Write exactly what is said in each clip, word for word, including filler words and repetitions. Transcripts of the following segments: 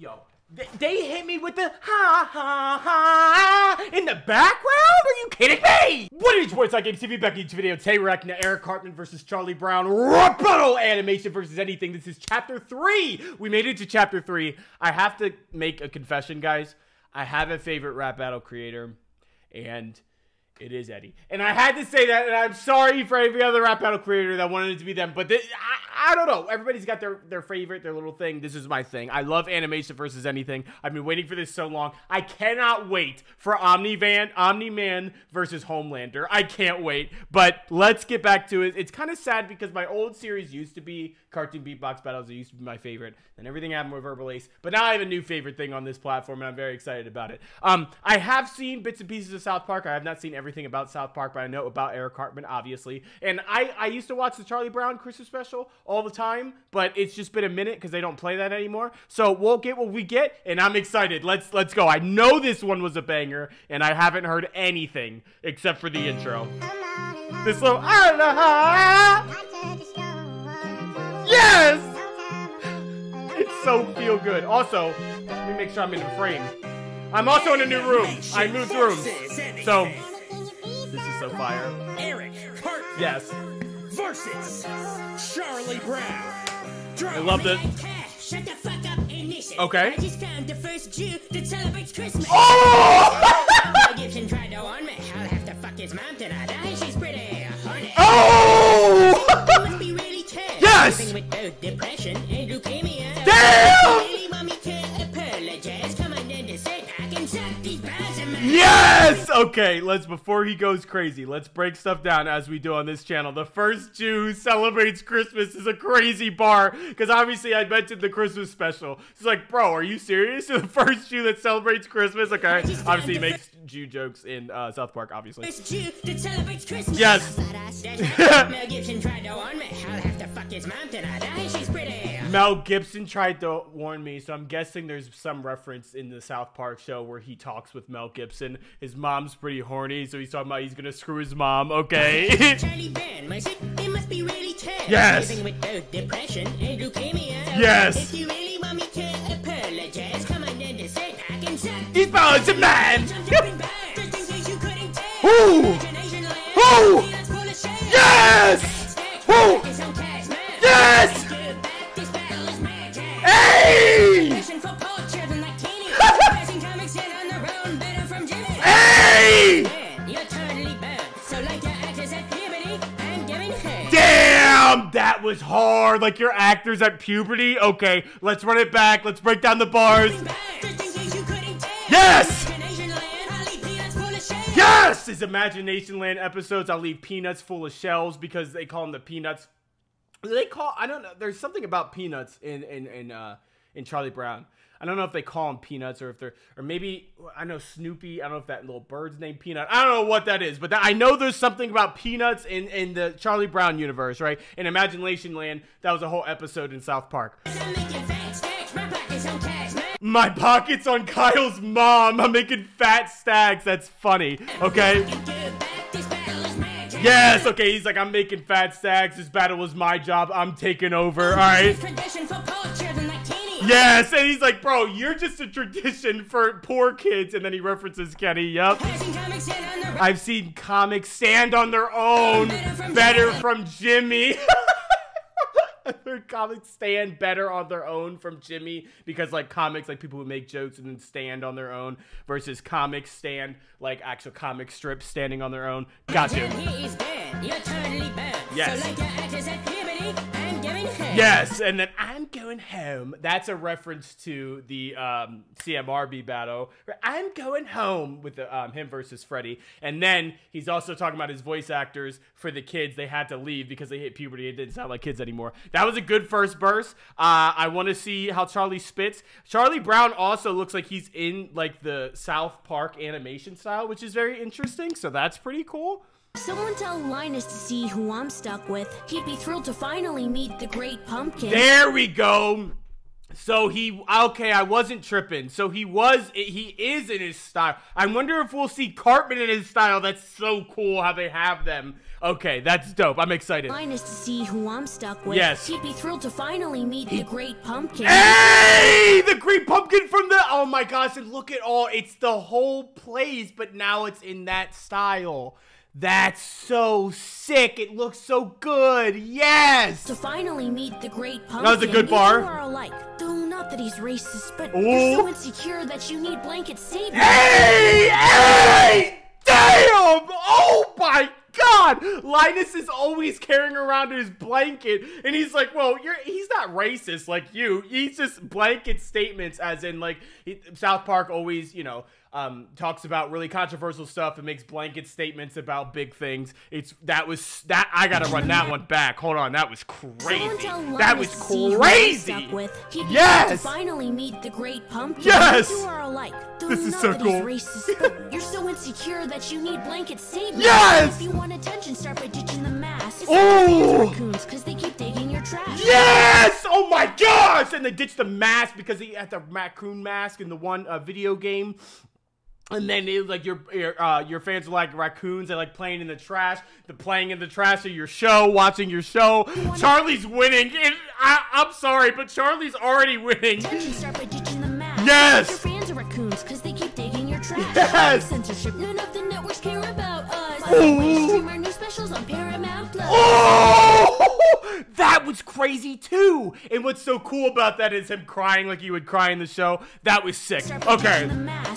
Yo, they, they hit me with the ha ha ha in the background? Are you kidding me? What is what's up, Games T V? Back in each video. Today we're reacting to Eric Cartman versus Charlie Brown. Rebuttal Animation versus Anything. This is chapter three. We made it to chapter three. I have to make a confession, guys. I have a favorite rap battle creator, and it is Eddie. And I had to say that, and I'm sorry for every other rap battle creator that wanted it to be them, but this, I, I don't know. Everybody's got their, their favorite, their little thing. This is my thing. I love Animation versus Anything. I've been waiting for this so long. I cannot wait for OmniVan, Omni Man versus Homelander. I can't wait, but let's get back to it. It's kind of sad because my old series used to be Cartoon Beatbox Battles. It used to be my favorite, and everything happened with Verbal Ace, but now I have a new favorite thing on this platform, and I'm very excited about it. Um, I have seen bits and pieces of South Park. I have not seen every Everything about South Park, but I know about Eric Cartman, obviously. And I, I used to watch the Charlie Brown Christmas special all the time, but it's just been a minute because they don't play that anymore. So we'll get what we get, and I'm excited. Let's let's go. I know this one was a banger, and I haven't heard anything except for the intro. This little yes, it's so feel good. Also, let me make sure I'm in the frame. I'm also in a new room. I moved rooms, so. This is so fire. Eric Cartman. Yes. Versus Charlie Brown. Draw I love this. Shut the fuck up and listen. Okay. I just found the first Jew that celebrates Christmas. Oh! Mel Gibson tried to warn me. I'll have to fuck his mom tonight. I think she's pretty horny. Oh! You must be really tough. Yes! Living with both depression and leukemia. Damn! Really, mommy can't apologize. Come on, then, to say I can suck these balls in my yes! Okay, let's, before he goes crazy, let's break stuff down as we do on this channel. The first Jew who celebrates Christmas is a crazy bar, because obviously I mentioned the Christmas special. It's like, bro, are you serious? The first Jew that celebrates Christmas? Okay, obviously he makes Jew jokes in uh, South Park, obviously. First Jew that celebrates Christmas. Yes. Mel Gibson tried to warn me. I'll have to fuck his mom tonight. She's pretty. Mel Gibson tried to warn me, so I'm guessing there's some reference in the South Park show where he talks with Mel Gibson. His mom's pretty horny, so he's talking about he's gonna screw his mom. Okay. Charlie Brown, my sick, it must be really tough. Yes. Living with both depression and leukemia. Yes. If you really want me to apologize, come on in and say I can suck. He's about to man. Who? Who? Yes. Who? Yes. Hey. Damn, that was hard. Like your actors at puberty. Okay, let's run it back. Let's break down the bars. Yes. Yes. His Imagination Land episodes. I'll leave peanuts full of shells because they call them the peanuts. They call. I don't know. There's something about peanuts in in in uh in Charlie Brown. I don't know if they call them peanuts or if they're, or maybe, I know Snoopy, I don't know if that little bird's named Peanut. I don't know what that is, but that, I know there's something about peanuts in, in the Charlie Brown universe, right? In Imagination Land, that was a whole episode in South Park. My pocket's on Kyle's mom. I'm making fat stacks. That's funny. Okay. Yes. Okay. He's like, I'm making fat stacks. This battle was my job. I'm taking over. All right. Yes, and he's like, bro, you're just a tradition for poor kids, and then he references Kenny. Yup. I've seen comics stand on their own. Better from Jimmy. Comics stand better on their own from Jimmy, because like comics, like people who make jokes and then stand on their own, versus comics stand like actual comic strips standing on their own. Got you. Yes. Yes, and then I'm going home. That's a reference to the um, C M R B battle. I'm going home with the, um, him versus Freddy. And then he's also talking about his voice actors for the kids. They had to leave because they hit puberty. It didn't sound like kids anymore. That was a good first verse. Uh, I want to see how Charlie spits. Charlie Brown also looks like he's in like the South Park animation style, which is very interesting. So that's pretty cool. Someone tell Linus to see who I'm stuck with. He'd be thrilled to finally meet the Great Pumpkin. There we go. So he, okay, I wasn't tripping. So he was, he is in his style. I wonder if we'll see Cartman in his style. That's so cool how they have them. Okay, that's dope. I'm excited. Linus to see who I'm stuck with. Yes. He'd be thrilled to finally meet the Great Pumpkin. Hey! The Great Pumpkin from the... Oh my gosh, and look at all... It's the whole place, but now it's in that style. That's so sick. It looks so good. Yes! To finally meet the Great Pumpkin. That was a good bar. You are alike. Though not that he's racist, but Ooh. You're so insecure that you need blanket saving. Hey! Hey! Damn! Oh my God! Linus is always carrying around his blanket, and he's like, well, you're, he's not racist like you. He's just blanket statements, as in, like, he, South Park always, you know, um, talks about really controversial stuff and makes blanket statements about big things. It's, that was, that, I gotta run that one back. Hold on, that was crazy. That was crazy! Yes! Finally meet the Great Pumpkin. Yes! You are alike. This is so cool. Racist, you're so insecure that you need blanket saving. Yes! If you want attention, start by ditching the mask. Oh! Because they keep digging your trash. Yes! Oh my gosh! And they ditched the mask because he had the raccoon mask in the one uh, video game. And then it was like your your, uh, your fans are like raccoons. They like playing in the trash. The playing in the trash of your show, watching your show. You Charlie's winning. It, I, I'm sorry, but Charlie's already winning. Attention, start by ditching the mask. Yes. Your fans are raccoons because they keep digging your trash. Yes. Censorship. None of the networks care about us. Stream our new specials on Paramount Plus. Oh, that was crazy too. And what's so cool about that is him crying like you would cry in the show. That was sick. Start by okay.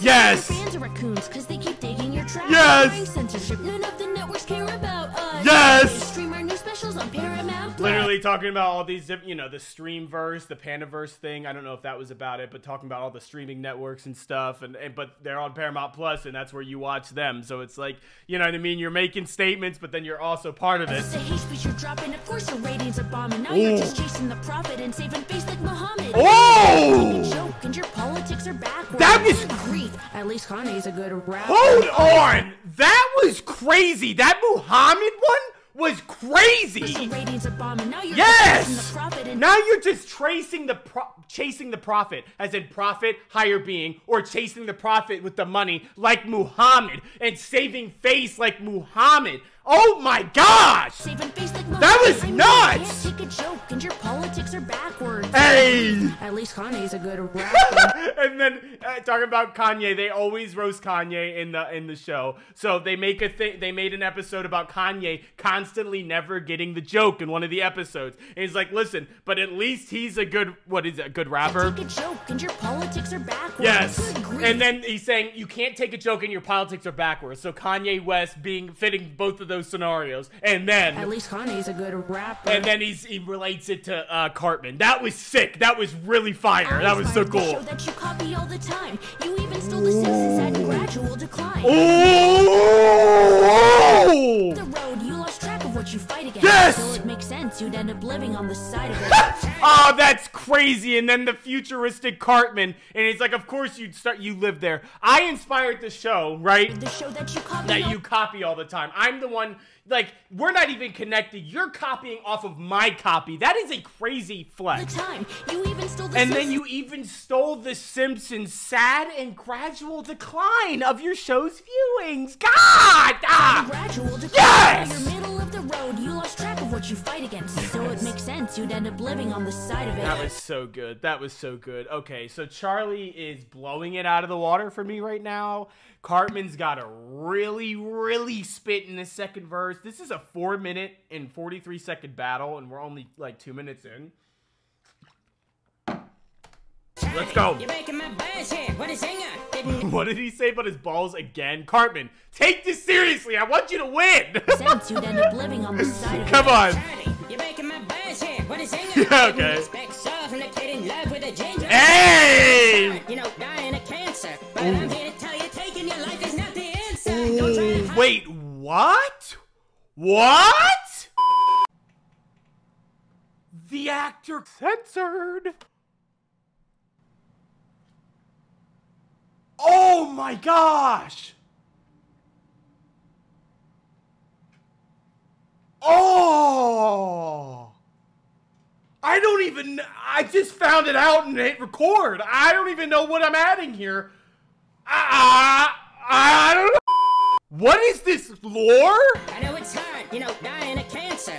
Yes. Your fans raccoons because they keep taking your trash. Yes. Censorship. None of the networks care about us. Yes. Stream our new specials on Paramount. Literally talking about all these, you know, the Streamverse, the Pandaverse thing. I don't know if that was about it, but talking about all the streaming networks and stuff. And, and but they're on Paramount Plus, and that's where you watch them. So it's like, you know what I mean? You're making statements, but then you're also part of it. It's a hate speech you're dropping. Of course, your ratings are bombing. Now Ooh. You're just chasing the profit and saving face like Muhammad. Oh! You're joke and your politics are backwards. That was grief. At least Kanye. He's a good rapper. Hold on! That was crazy! That Muhammad one was crazy! Now you're yes! The now you're just tracing the pro chasing the prophet, as in prophet, higher being, or chasing the prophet with the money like Muhammad, and saving face like Muhammad. Oh my gosh! Saving face like Muhammad. That was I mean, nuts! You can't take a joke and your politics are backwards. Hey! At least Kanye's a good rapper. And then uh, talking about Kanye, they always roast Kanye in the in the show. So they make a thing. They made an episode about Kanye constantly never getting the joke in one of the episodes. And he's like, listen, but at least he's a good what is it, a good rapper? Take a joke and your politics are backwards. Yes. And then he's saying you can't take a joke and your politics are backwards. So Kanye West being fitting both of those scenarios, and then at least Kanye's a good rapper, and then he's he relates it to uh Cartman. That was sick. That was really fire. That was so cool. That you copy all the time. You even stole the Simpsons at gradual decline. Oh, the road you lost track of what you fight against. Yes, so it makes sense you'd end up living on the side of it. Oh, that's crazy. And then the futuristic Cartman, and it's like, of course you'd start you live there. I inspired the show, right? The show that you copy that you copy all the time. I'm the one. Like, we're not even connected. You're copying off of my copy. That is a crazy flex. The time you even stole the and Simpsons. Then you even stole the Simpsons' sad and gradual decline of your show's viewings. God! Ah! Gradual decline. Yes! You're middle of the road. You lost track of what you fight against. So yes. It makes sense you'd end up living on the side of it. That was so good. That was so good. Okay, so Charlie is blowing it out of the water for me right now. Cartman's got a really, really spit in this second verse. This is a four minute and forty-three second battle, and we're only like two minutes in. Let's go. You're making my balls here. What, is what did he say about his balls again? Cartman, take this seriously. I want you to win. Sense you'd end up living on the side of Come on. Charlie, you're making my balls here. What is yeah, okay. Hey! You know, dying of cancer. But I'm here to tell you, taking your life is not the answer. Don't try to hide. Wait, what? What? The actor censored. Oh my gosh! Oh! I don't even... I just found it out and hit record. I don't even know what I'm adding here. I, I, I don't know. What is this lore? I know it's hard, you know, dying of cancer.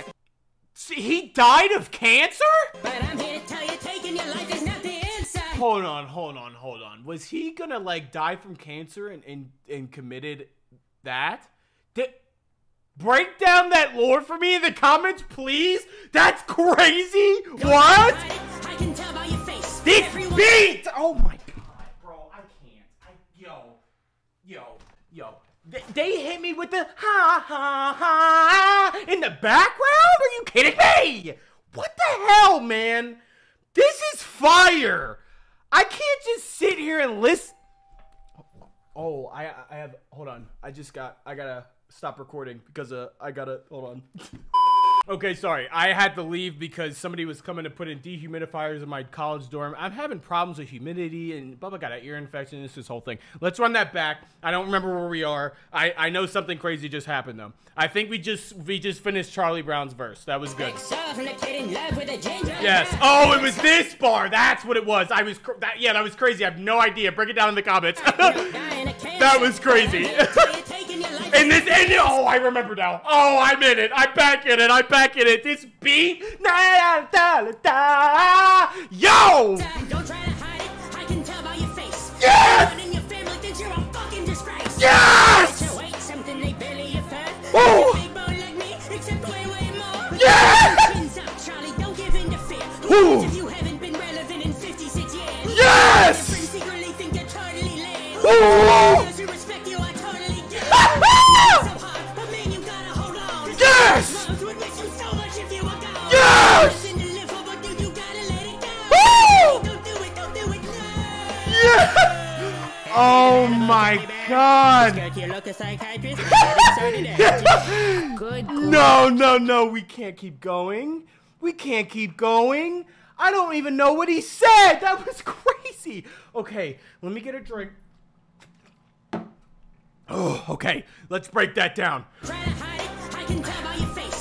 He died of cancer? But I'm here to tell you, taking your life is not the answer. Hold on, hold on, hold on. Was he gonna like die from cancer and and, and committed that? Did break down that lore for me in the comments, please? That's crazy. Don't what? I can tell by your face. This everyone... beat! Oh my god, bro, I can't. I yo, yo, yo. They hit me with the ha ha ha in the background? Are you kidding me? What the hell, man? This is fire. I can't just sit here and listen. Oh, I I have hold on. I just got I gotta stop recording because uh I gotta hold on. Okay, sorry. I had to leave because somebody was coming to put in dehumidifiers in my college dorm. I'm having problems with humidity and Bubba got an ear infection. It's this whole thing. Let's run that back. I don't remember where we are. I, I know something crazy just happened though. I think we just we just finished Charlie Brown's verse. That was good. Yes. Oh, it was this bar. That's what it was. I was cr that yeah, that was crazy. I have no idea. Break it down in the comments. That was crazy. And this, and oh, I remember now. Oh, I'm in it. I'm back in it. I'm back in it. This beat. Yo! Don't try to hide it. I can tell by your face. Yes! Everyone in your family thinks you're a fucking disgrace. Yes! Yes! You haven't been relevant in fifty-six years. Yes! Secretly think you're totally lame. Oh my god! No, no, no, we can't keep going. We can't keep going. I don't even know what he said. That was crazy. Okay, let me get a drink. Oh, okay. Let's break that down.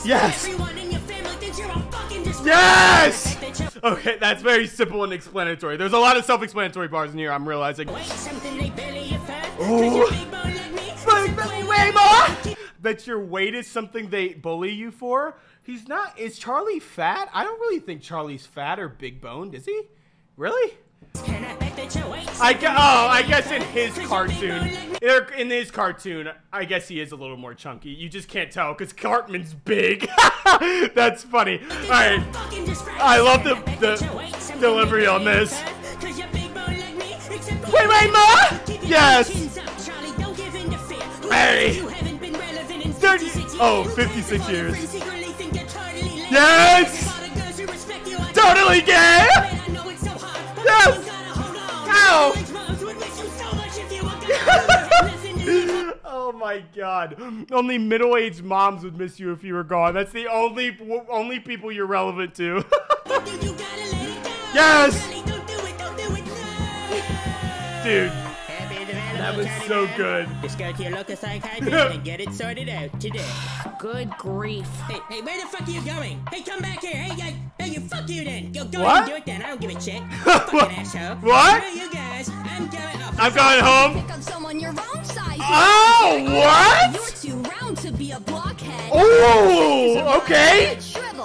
Yes! Yes! Okay, that's very simple and explanatory. There's a lot of self-explanatory bars in here, I'm realizing. Oh. That your weight is something they bully you for? He's not. Is Charlie fat? I don't really think Charlie's fat or big boned, is he? Really? I guess, oh, I guess in his cartoon, in his cartoon, I guess he is a little more chunky. You just can't tell because Cartman's big. That's funny. All right, I love the, the delivery on this. Wait, wait, ma! Yes. Hey. Oh, fifty-six years. Yes. Totally gay. Yes. Oh my god. Only middle-aged moms would miss you if you were gone. That's the only only people you're relevant to. Yes! Dude. That was so good. Just go to your local psychiatrist and get it sorted out today. Good grief. Hey, hey, where the fuck are you going? Hey, come back here. Hey, hey, hey you fuck you then. Go, go and do it then. I don't give a shit. Fucking asshole. What? Where are you guys? I'm going up. I'm going home. Pick up someone your own size. Oh, what? You're too round to be a blockhead. Oh, okay.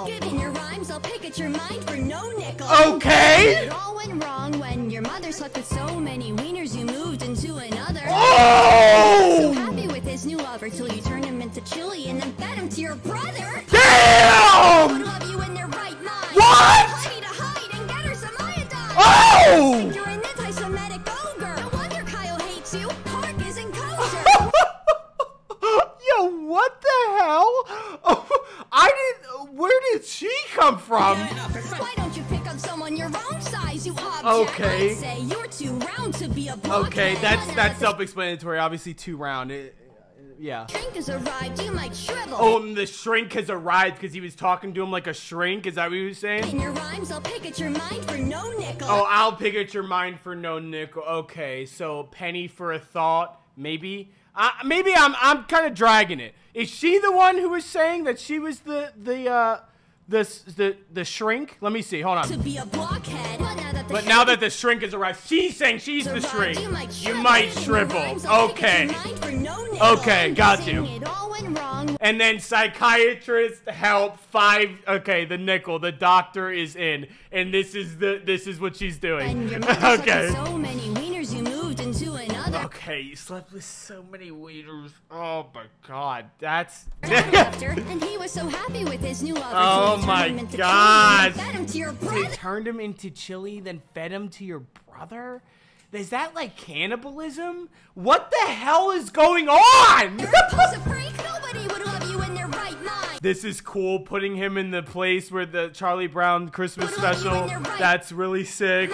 Given your rhymes, I'll pick at your mind for no nickel. Okay. It all went wrong when your mother slept with so many wieners you moved into another. Oh! So happy with his new lover till you turned him into chili and then fed him to your brother. Damn! Would love you in their right mind. What? Plenty to hide and get her some iodine. Oh! You think you're an anti-Semitic ogre. No wonder Kyle hates you. Pork isn't kosher. Yo, what the hell? Oh, I didn't. Where did she come from? Why don't you pick up someone your own size, you object? Okay. I'd say you're too round to be a blockhead. Okay, that's that's self-explanatory. Obviously, too round. It, yeah. Shrink has arrived. You might shrivel. Oh, and the shrink has arrived because he was talking to him like a shrink. Is that what he was saying? In your rhymes, I'll pick at your mind for no nickel. Oh, I'll pick at your mind for no nickel. Okay, so penny for a thought, maybe. Uh, maybe I'm I'm kind of dragging it. Is she the one who was saying that she was the the uh, This the the shrink. Let me see. Hold on. To be a blockhead, but now that the, but now that the shrink is arrived, she's saying she's the shrink. You might, you might shrivel. Okay. Okay, got you. And then psychiatrist help five. Okay, the nickel. The doctor is in, and this is the this is what she's doing. Okay. So many wieners you moved into another. Okay, you slept with so many wieners. Oh my God, that's. And he was so happy with his new lover. Oh my God. They turned him into chili, then fed him to your brother. Is that like cannibalism? What the hell is going on? This is cool, putting him in the place where the Charlie Brown Christmas special. That's really sick.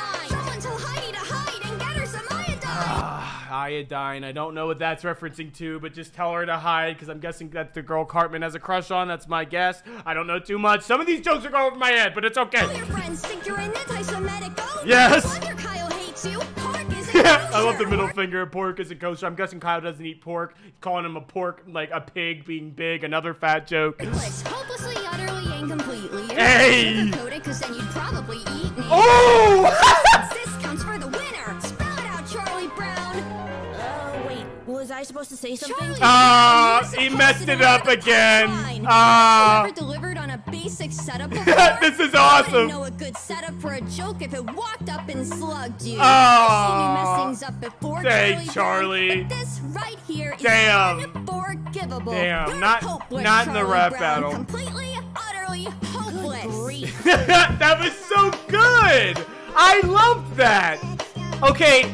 Iodine. I don't know what that's referencing to, but just tell her to hide, because I'm guessing that the girl Cartman has a crush on. That's my guess. I don't know too much. Some of these jokes are going over my head, but it's okay. All your friends think you're an anti-Semitic. Oh, yes. No wonder Kyle hates you. Pork isn't kosher. I love the middle finger. Pork isn't kosher. I'm guessing Kyle doesn't eat pork. He's calling him a pork, like a pig being big. Another fat joke. It's hopelessly, utterly, and completely. You're hey. Because then you'd probably eat me. Oh. This comes for the winner. Spell it out, Charlie Brown. Was I supposed to say something? Ah, uh, he messed it up again. Ah. Uh, delivered on a basic setup. This is awesome. I know a good setup for a joke if it walked up and slugged you. Ah. Uh, Say Charlie. Charlie. But this right here is unforgivable. Damn. You're not hopeless, not Charlie in the rap Brown. Battle. Completely, utterly hopeless. That was so good. I loved that. Okay.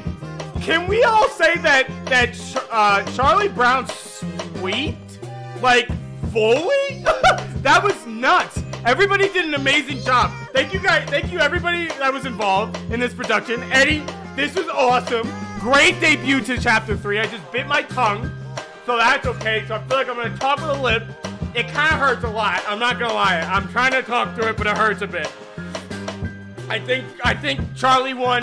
Can we all say that that uh, Charlie Brown's sweet, like fully? That was nuts. Everybody did an amazing job. Thank you guys. Thank you everybody that was involved in this production. Eddie, this was awesome. Great debut to chapter three. I just bit my tongue, so that's okay. So I feel like I'm gonna talk with a lip. It kind of hurts a lot. I'm not gonna lie. I'm trying to talk through it, but it hurts a bit. I think I think Charlie won.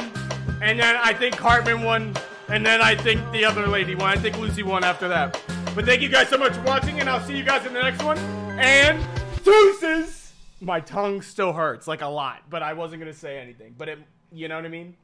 And then I think Cartman won, and then I think the other lady won. I think Lucy won after that. But thank you guys so much for watching, and I'll see you guys in the next one. And deuces! My tongue still hurts, like a lot, but I wasn't going to say anything. But it, you know what I mean?